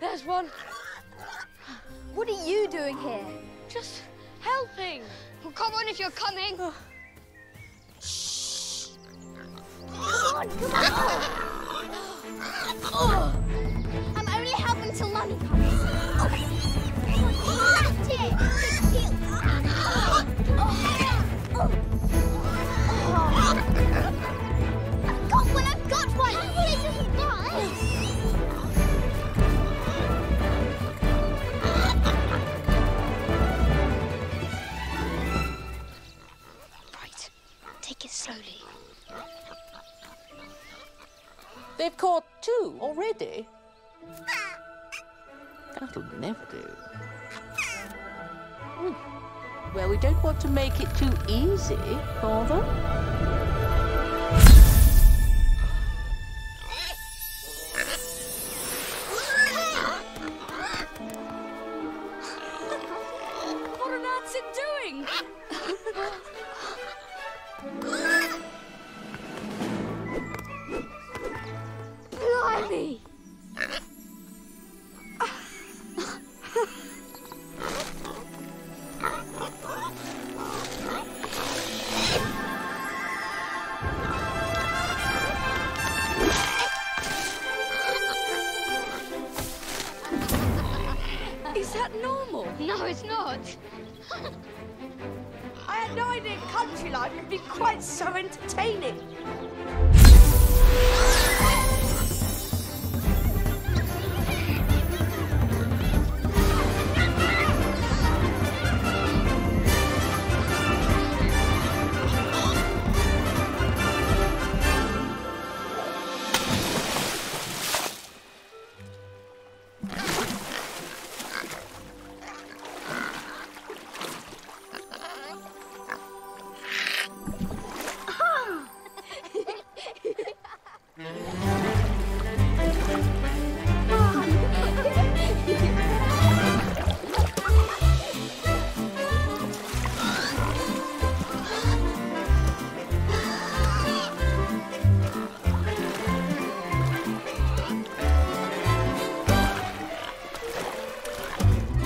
There's one. What are you doing here? Just helping. Well, come on if you're coming. Oh. Shh. Come on. Oh. I'm only helping till Mummy comes. I've got one. Please don't die. Slowly. They've caught two already. That'll never do. Well, we don't want to make it too easy for them. What on earth's it doing? Blimey! Is that normal? No, it's not. I had no idea country life could be quite so entertaining.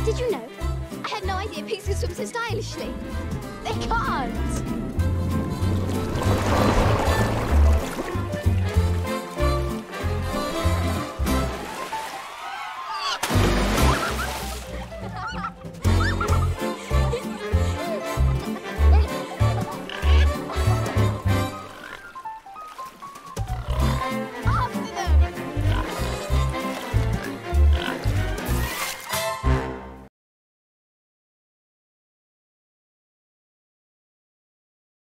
Did you know? I had no idea pigs could swim so stylishly. They can't!